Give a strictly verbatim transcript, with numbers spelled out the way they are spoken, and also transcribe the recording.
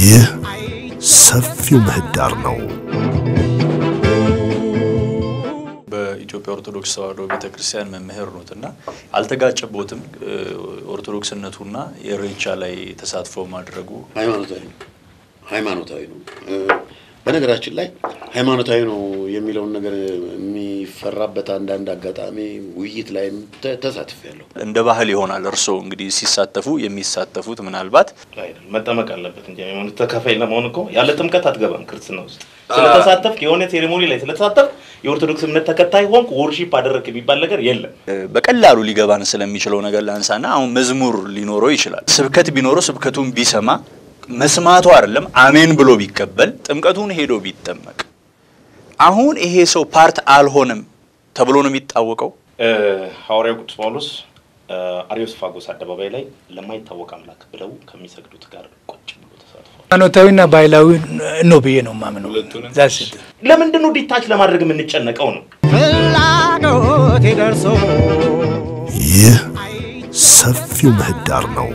ይህ ሰፊው ምህዳር ነው። በኢትዮጵያ ኦርቶዶክስ ተዋሕዶ ቤተክርስቲያን መምህር ነውና አልተጋጨቦትም ኦርቶዶክስነቱና የሬቻ ላይ ተሳትፎ ማድረጉ ሃይማኖታዊ ሃይማኖታዊ ነው። በነገራችን ላይ ሃይማኖታዊ ነው የሚለው ነገር የሚፈራበት አንድ አንድ አጋጣሚ ውይይት ላይ ተሳትፈያለሁ። እንደ ባህል ይሆናል እርሱ እንግዲህ ሲሳተፉ የሚሳተፉት ምናልባት አይደል መጠመቅ አለበት እንጂ ሃይማኖት ተካፋይ ለመሆን እኮ ያለ ጥምቀት አትገባም ክርስትና ውስጥ። ስለተሳተፍክ የሆነ ሴሪሞኒ ላይ ስለተሳተፍክ የኦርቶዶክስ እምነት ተከታይ ሆንክ ዎርሺፕ አደረክ የሚባል ነገር የለም። በቀላሉ ሊገባን ስለሚችለው ነገር ላንሳና አሁን መዝሙር ሊኖረው ይችላል። ስብከት ቢኖረው ስብከቱን ቢሰማ መስማቱ አይደለም አሜን ብሎ ቢቀበል ጥምቀቱን ሄዶ ቢጠመቅ አሁን ይሄ ሰው ፓርት አልሆንም ተብሎ ነው የሚታወቀው። ሐዋርያው ቅዱስ ጳውሎስ አርዮስፋጎስ አደባባይ ላይ ለማይታወቅ አምላክ ብለው ከሚሰግዱት ጋር ቆጭ ብሎ ተሳትፏል። ሃይማኖታዊና ባይላዊ ነው ብዬ ነው ማምነው። ዛስ ለምንድነው ዲታች ለማድረግ ምን ተጨነቀው ነው ፍላጎት ይደርሶ ይህ ሰፊው ምህዳር ነው።